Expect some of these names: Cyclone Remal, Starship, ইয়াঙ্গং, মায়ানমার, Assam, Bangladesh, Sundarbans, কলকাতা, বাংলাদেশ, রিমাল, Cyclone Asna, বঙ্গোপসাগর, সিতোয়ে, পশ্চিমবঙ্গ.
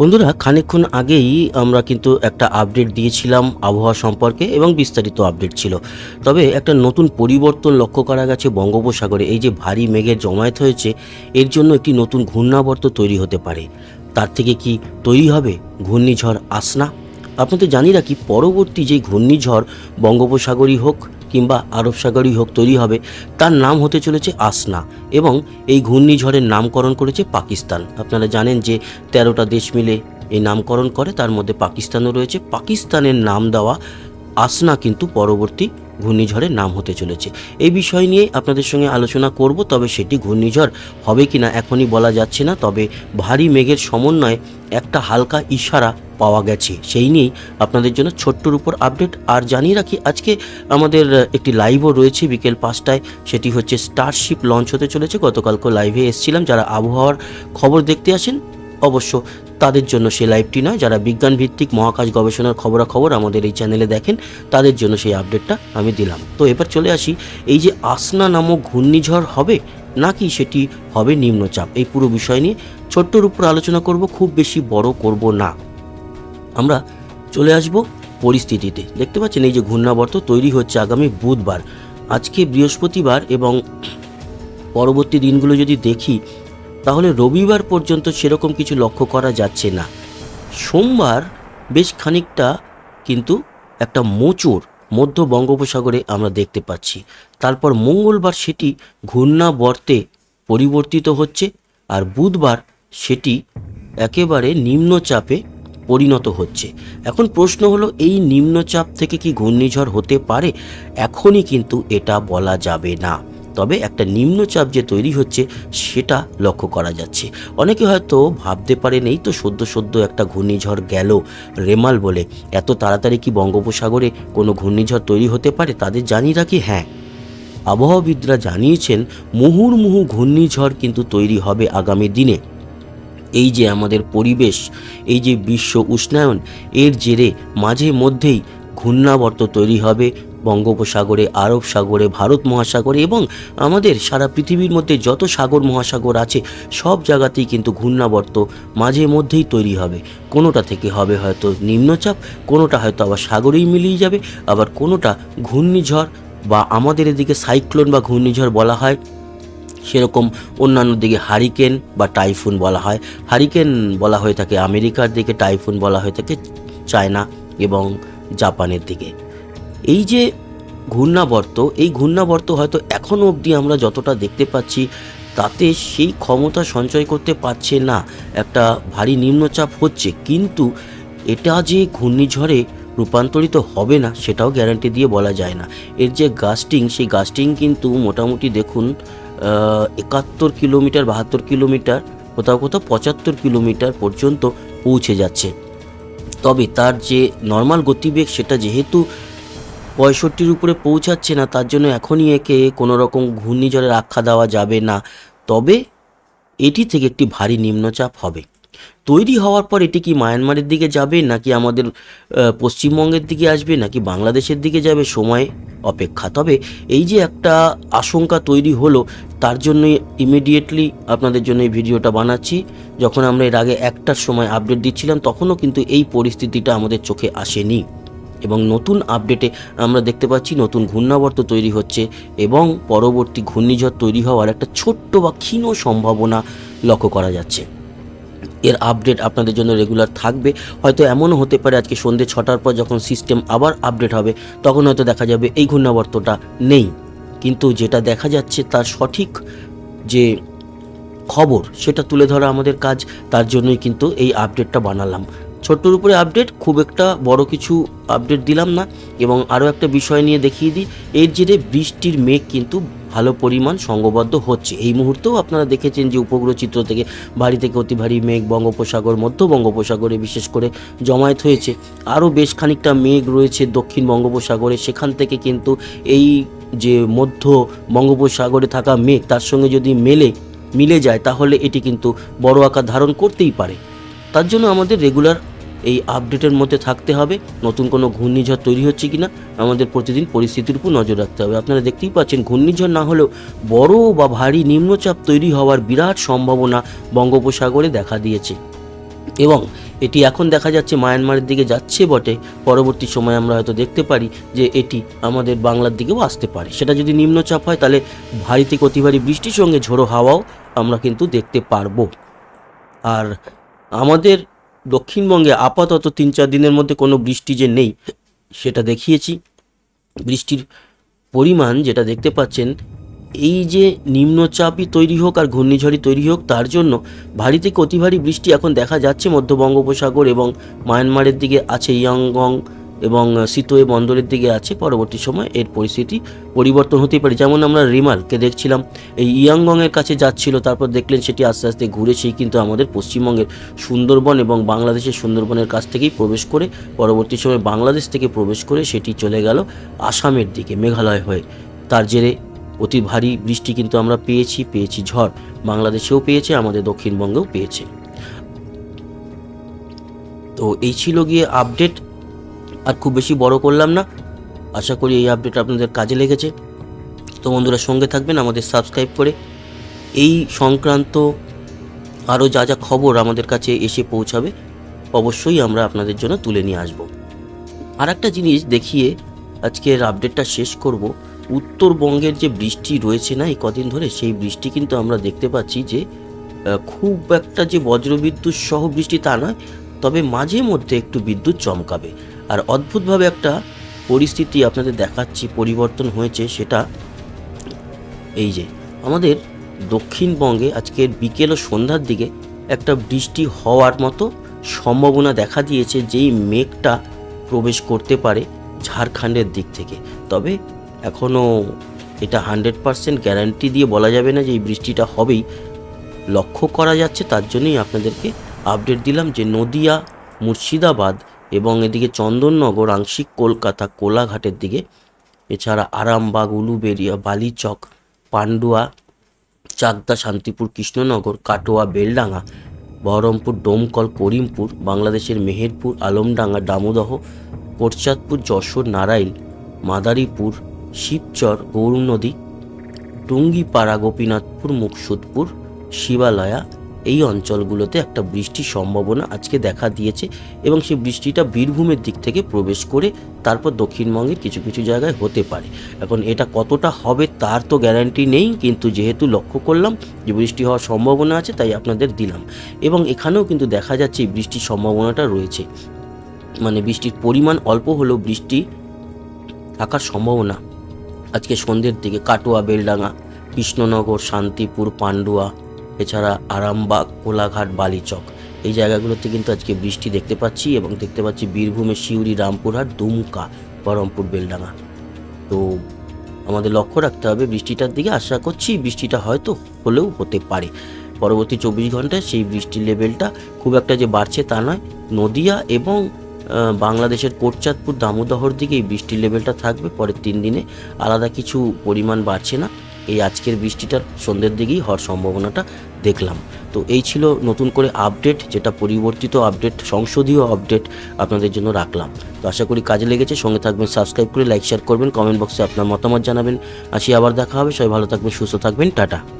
বন্ধুরা, খানিকক্ষণ আগেই আমরা কিন্তু একটা আপডেট দিয়েছিলাম আবহাওয়া সম্পর্কে এবং বিস্তারিত আপডেট ছিল। তবে একটা নতুন পরিবর্তন লক্ষ্য করা গেছে বঙ্গোপসাগরে। এই যে ভারী মেঘের জমায়েত হয়েছে, এর জন্য একটি নতুন ঘূর্ণাবর্ত তৈরি হতে পারে। তার থেকে কি তৈরি হবে ঘূর্ণিঝড় আসনা? আপনাদের জানিয়ে রাখি, পরবর্তী যে ঘূর্ণিঝড় বঙ্গোপসাগরই হোক কিংবা আরব সাগরই হোক তৈরি হবে, তার নাম হতে চলেছে আসনা। এবং এই ঘূর্ণিঝড়ের নামকরণ করেছে পাকিস্তান। আপনারা জানেন যে ১৩টা দেশ মিলে এই নামকরণ করে, তার মধ্যে পাকিস্তানও রয়েছে। পাকিস্তানের নাম দেওয়া আসনা কিন্তু পরবর্তী ঘূর্ণিঝড়ের নাম হতে চলেছে। এই বিষয় নিয়ে আপনাদের সঙ্গে আলোচনা করব, তবে সেটি ঘূর্ণিঝড় হবে কি না এখনই বলা যাচ্ছে না। তবে ভারী মেঘের সমন্বয়ে একটা হালকা ইশারা পাওয়া গেছে, সেই নিয়েই আপনাদের জন্য ছোট্টর উপর আপডেট। আর জানিয়ে রাখি, আজকে আমাদের একটি লাইভও রয়েছে বিকেল 5টায়, সেটি হচ্ছে স্টারশিপ লঞ্চ হতে চলেছে। গতকালকে লাইভে এসেছিলাম, যারা আবহাওয়ার খবর দেখতে আসেন অবশ্য তাদের জন্য সেই লাইভটি নয়, যারা বিজ্ঞানভিত্তিক মহাকাশ গবেষণার খবরাখবর আমাদের এই চ্যানেলে দেখেন তাদের জন্য সেই আপডেটটা আমি দিলাম। তো এবার চলে আসি, এই যে আসনা নামক ঘূর্ণিঝড় হবে নাকি সেটি হবে নিম্নচাপ, এই পুরো বিষয় নিয়ে ছোট্টর উপর আলোচনা করব। খুব বেশি বড় করব না, আমরা চলে আসব পরিস্থিতিতে। দেখতে পাচ্ছেন এই যে ঘূর্ণাবর্ত তৈরি হচ্ছে আগামী বুধবার, আজকে বৃহস্পতিবার, এবং পরবর্তী দিনগুলো যদি দেখি তাহলে রবিবার পর্যন্ত সেরকম কিছু লক্ষ্য করা যাচ্ছে না। সোমবার বেশ খানিকটা কিন্তু একটা মোচড় মধ্য বঙ্গোপসাগরে আমরা দেখতে পাচ্ছি। তারপর মঙ্গলবার সেটি ঘূর্ণাবর্তে পরিবর্তিত হচ্ছে, আর বুধবার সেটি একেবারে নিম্নচাপে পরিণত হচ্ছে। এখন প্রশ্ন হলো, এই নিম্নচাপ থেকে কি ঘূর্ণিঝড় হতে পারে? এখনই কিন্তু এটা বলা যাবে না, তবে একটা নিম্নচাপ যে তৈরি হচ্ছে সেটা লক্ষ্য করা যাচ্ছে। অনেকে হয়তো ভাবতে পারেন এই তো সদ্য একটা ঘূর্ণিঝড় গেল রেমাল বলে, এত তাড়াতাড়ি কি বঙ্গোপসাগরে কোনো ঘূর্ণিঝড় তৈরি হতে পারে? তাদের জানিয়ে রাখি, হ্যাঁ, আবহাওয়াবিদরা জানিয়েছেন মুহুর্মুহু ঘূর্ণিঝড় কিন্তু তৈরি হবে আগামী দিনে। এই যে আমাদের পরিবেশ, এই যে বিশ্ব উষ্ণায়ন, এর জেরে মাঝে মধ্যেই ঘূর্ণাবর্ত তৈরি হবে বঙ্গোপসাগরে, আরব সাগরে, ভারত মহাসাগরে, এবং আমাদের সারা পৃথিবীর মধ্যে যত সাগর মহাসাগর আছে সব জায়গাতেই কিন্তু ঘূর্ণাবর্ত মাঝে মধ্যেই তৈরি হবে। কোনোটা থেকে হবে হয়তো নিম্নচাপ, কোনোটা হয়তো আবার সাগরেই মিলিয়ে যাবে, আবার কোনোটা ঘূর্ণিঝড় বা আমাদের এদিকে সাইক্লোন বা ঘূর্ণিঝড় বলা হয়, সেরকম অন্যান্য দিকে হারিকেন বা টাইফুন বলা হয়। হারিকেন বলা হয়ে থাকে আমেরিকার দিকে, টাইফুন বলা হয়ে থাকে চায়না এবং জাপানের দিকে। এই যে ঘূর্ণাবর্ত, এই ঘূর্ণাবর্ত হয়তো এখনও অবধি আমরা যতটা দেখতে পাচ্ছি তাতে সেই ক্ষমতা সঞ্চয় করতে পারছে না। একটা ভারী নিম্নচাপ হচ্ছে, কিন্তু এটা যে ঘূর্ণিঝড়ে রূপান্তরিত হবে না সেটাও গ্যারান্টি দিয়ে বলা যায় না। এর যে গাস্টিং, সেই গাস্টিং কিন্তু মোটামুটি দেখুন 71 কিলোমিটার, 72 কিলোমিটার, কোথাও কোথাও 75 কিলোমিটার পর্যন্ত পৌঁছে যাচ্ছে। তবে তার যে নর্মাল গতিবেগ সেটা যেহেতু 65-র উপরে পৌঁছাচ্ছে না, তার জন্য এখনই একে কোনোরকম ঘূর্ণিঝড়ের আখ্যা দেওয়া যাবে না। তবে এটি থেকে একটি ভারী নিম্নচাপ হবে, তৈরি হওয়ার পর এটি কি মায়ানমারের দিকে যাবে, নাকি আমাদের পশ্চিমবঙ্গের দিকে আসবে, নাকি বাংলাদেশের দিকে যাবে, সময় অপেক্ষা। তবে এই যে একটা আশঙ্কা তৈরি হলো, তার জন্যই ইমিডিয়েটলি আপনাদের জন্য এই ভিডিওটা বানাচ্ছি। যখন আমরা এর আগে 1টার সময় আপডেট দিচ্ছিলাম তখনও কিন্তু এই পরিস্থিতিটা আমাদের চোখে আসেনি, এবং নতুন আপডেটে আমরা দেখতে পাচ্ছি নতুন ঘূর্ণাবর্ত তৈরি হচ্ছে এবং পরবর্তী ঘূর্ণিঝড় তৈরি হওয়ার একটা ছোট্ট বা ক্ষীণ সম্ভাবনা লক্ষ্য করা যাচ্ছে। এর আপডেট আপনাদের জন্য রেগুলার থাকবে। হয়তো এমনও হতে পারে আজকে সন্ধে 6টার পর যখন সিস্টেম আবার আপডেট হবে তখন হয়তো দেখা যাবে এই ঘূর্ণাবর্তটা নেই, কিন্তু যেটা দেখা যাচ্ছে তার সঠিক যে খবর সেটা তুলে ধরা আমাদের কাজ, তার জন্যই কিন্তু এই আপডেটটা বানালাম। ছোট্টর উপরে আপডেট, খুব একটা বড় কিছু আপডেট দিলাম না। এবং আরও একটা বিষয় নিয়ে দেখিয়ে দিই, এর জেরে বৃষ্টির মেঘ কিন্তু ভালো পরিমাণ সংঘবদ্ধ হচ্ছে। এই মুহূর্তেও আপনারা দেখেছেন যে উপগ্রহ চিত্র থেকে ভারী থেকে অতি ভারী মেঘ বঙ্গোপসাগর, মধ্য বঙ্গোপসাগরে বিশেষ করে জমায়েত হয়েছে। আরও বেশ খানিকটা মেঘ রয়েছে দক্ষিণ বঙ্গোপসাগরে, সেখান থেকে কিন্তু এই যে মধ্য বঙ্গোপসাগরে থাকা মেঘ তার সঙ্গে যদি মিলে যায় তাহলে এটি কিন্তু বড় আকার ধারণ করতেই পারে। তার জন্য আমাদের রেগুলার এই আপডেটের মধ্যে থাকতে হবে। নতুন কোনো ঘূর্ণিঝড় তৈরি হচ্ছে কিনা আমাদের প্রতিদিন পরিস্থিতির উপর নজর রাখতে হবে। আপনারা দেখতেই পাচ্ছেন ঘূর্ণিঝড় না হলেও বড় বা ভারী নিম্নচাপ তৈরি হওয়ার বিরাট সম্ভাবনা বঙ্গোপসাগরে দেখা দিয়েছে। এবং এটি এখন দেখা যাচ্ছে মায়ানমারের দিকে যাচ্ছে বটে, পরবর্তী সময়ে আমরা হয়তো দেখতে পারি যে এটি আমাদের বাংলার দিকেও আসতে পারে। সেটা যদি নিম্নচাপ হয় তাহলে ভারী থেকে অতি ভারী বৃষ্টির সঙ্গে ঝোড়ো হাওয়াও আমরা কিন্তু দেখতে পারবো। আর আমাদের দক্ষিণবঙ্গে আপাতত ৩-৪ দিনের মধ্যে কোনো বৃষ্টি যে নেই সেটা দেখিয়েছি। বৃষ্টির পরিমাণ যেটা দেখতে পাচ্ছেন, এই যে নিম্নচাপই তৈরি হোক আর ঘূর্ণিঝড়ই তৈরি হোক, তার জন্য ভারী থেকে অতি ভারী বৃষ্টি এখন দেখা যাচ্ছে মধ্য বঙ্গোপসাগর এবং মায়ানমারের দিকে আছে, ইয়াঙ্গং এবং সিতোয়ে বন্দরের দিকে আছে। পরবর্তী সময় এর পরিস্থিতি পরিবর্তন হতেই পারে। যেমন আমরা রিমালকে দেখছিলাম, এই ইয়াঙ্গংয়ের কাছে যাচ্ছিল, তারপর দেখলেন সেটি আস্তে আস্তে ঘুরে সেই কিন্তু আমাদের পশ্চিমবঙ্গের সুন্দরবন এবং বাংলাদেশের সুন্দরবনের কাছ থেকেই প্রবেশ করে, পরবর্তী সময় বাংলাদেশ থেকে প্রবেশ করে সেটি চলে গেল আসামের দিকে মেঘালয় হয়ে। তার জেরে অতি ভারী বৃষ্টি কিন্তু আমরা পেয়েছি ঝড় বাংলাদেশেও পেয়েছে, আমাদের দক্ষিণবঙ্গেও পেয়েছে। তো এই ছিল গিয়ে আপডেট, আর খুব বেশি বড় করলাম না। আশা করি এই আপডেট আপনাদের কাজে লেগেছে। তো বন্ধুরা, সঙ্গে থাকবেন আমাদের সাবস্ক্রাইব করে। এই সংক্রান্ত আরও যা যা খবর আমাদের কাছে এসে পৌঁছাবে অবশ্যই আমরা আপনাদের জন্য তুলে নিয়ে আসব। আর একটা জিনিস দেখিয়ে আজকের আপডেটটা শেষ করব। উত্তরবঙ্গের যে বৃষ্টি রয়েছে না এই কদিন ধরে, সেই বৃষ্টি কিন্তু আমরা দেখতে পাচ্ছি যে খুব একটা যে বজ্রবিদ্যুৎ সহ বৃষ্টি তা নয়, তবে মাঝে মধ্যে একটু বিদ্যুৎ চমকাবে। আর অদ্ভুতভাবে একটা পরিস্থিতি আপনাদের দেখাচ্ছি পরিবর্তন হয়েছে, সেটা এই যে আমাদের দক্ষিণবঙ্গে আজকে বিকেল ও সন্ধ্যার দিকে একটা বৃষ্টি হওয়ার মতো সম্ভাবনা দেখা দিয়েছে, যেই মেঘটা প্রবেশ করতে পারে ঝাড়খণ্ডের দিক থেকে। তবে এখনও এটা 100% গ্যারান্টি দিয়ে বলা যাবে না যে এই বৃষ্টিটা হবেই, লক্ষ্য করা যাচ্ছে। তার জন্যই আপনাদেরকে আপডেট দিলাম যে নদিয়া, মুর্শিদাবাদ এবং এদিকে চন্দননগর, আংশিক কলকাতা, কোলাঘাটের দিকে, এছাড়া আরামবাগ, উলুবেড়িয়া, বালিচক, পান্ডুয়া, চাকদা, শান্তিপুর, কৃষ্ণনগর, কাটোয়া, বেলডাঙ্গা, বহরমপুর, ডোমকল, করিমপুর, বাংলাদেশের মেহেরপুর, আলমডাঙ্গা, দামোদহ, কোটচাঁদপুর, যশোর, নারাইল, মাদারীপুর, শিবচর, গৌরনদী, টুঙ্গিপাড়া, গোপীনাথপুর, মুকসুদপুর, শিবালয়া, এই অঞ্চলগুলোতে একটা বৃষ্টির সম্ভাবনা আজকে দেখা দিয়েছে। এবং সেই বৃষ্টিটা বীরভূমের দিক থেকে প্রবেশ করে তারপর দক্ষিণবঙ্গের কিছু কিছু জায়গায় হতে পারে। এখন এটা কতটা হবে তার তো গ্যারান্টি নেই, কিন্তু যেহেতু লক্ষ্য করলাম যে বৃষ্টি হওয়ার সম্ভাবনা আছে তাই আপনাদের দিলাম। এবং এখানেও কিন্তু দেখা যাচ্ছে এই বৃষ্টির সম্ভাবনাটা রয়েছে, মানে বৃষ্টির পরিমাণ অল্প হলেও বৃষ্টি থাকার সম্ভাবনা আজকে সন্ধ্যের দিকে কাটোয়া, বেলডাঙ্গা, কৃষ্ণনগর, শান্তিপুর, পান্ডুয়া, এছাড়া আরামবাগ, কোলাঘাট, বালিচক, এই জায়গাগুলোতে কিন্তু আজকে বৃষ্টি দেখতে পাচ্ছি। এবং দেখতে পাচ্ছি বীরভূমের সিউড়ি, রামপুরহাট, দুমকা, বহরমপুর, বেলডাঙ্গা। তো আমাদের লক্ষ্য রাখতে হবে বৃষ্টিটার দিকে। আশা করছি বৃষ্টিটা হয়তো হলেও হতে পারে। পরবর্তী 24 ঘন্টায় সেই বৃষ্টির লেভেলটা খুব একটা যে বাড়ছে তা নয়। নদিয়া এবং বাংলাদেশের কোটচাঁদপুর, দামোদহর দিকে এই বৃষ্টির লেভেলটা থাকবে। পরের 3 দিনে আলাদা কিছু পরিমাণ বাড়ছে না। এই আজকের বৃষ্টিটার সন্ধ্যের দিকেই হওয়ার সম্ভাবনাটা দেখলাম। তো এই ছিল নতুন করে আপডেট, যেটা পরিবর্তিত আপডেট, সংসদীয় আপডেট আপনাদের জন্য রাখলাম। তো আশা করি কাজে লেগেছে। সঙ্গে থাকবেন, সাবস্ক্রাইব করে লাইক শেয়ার করবেন, কমেন্ট বক্সে আপনার মতামত জানাবেন। আসি, আবার দেখা হবে। সবাই ভালো থাকবেন, সুস্থ থাকবেন, টাটা।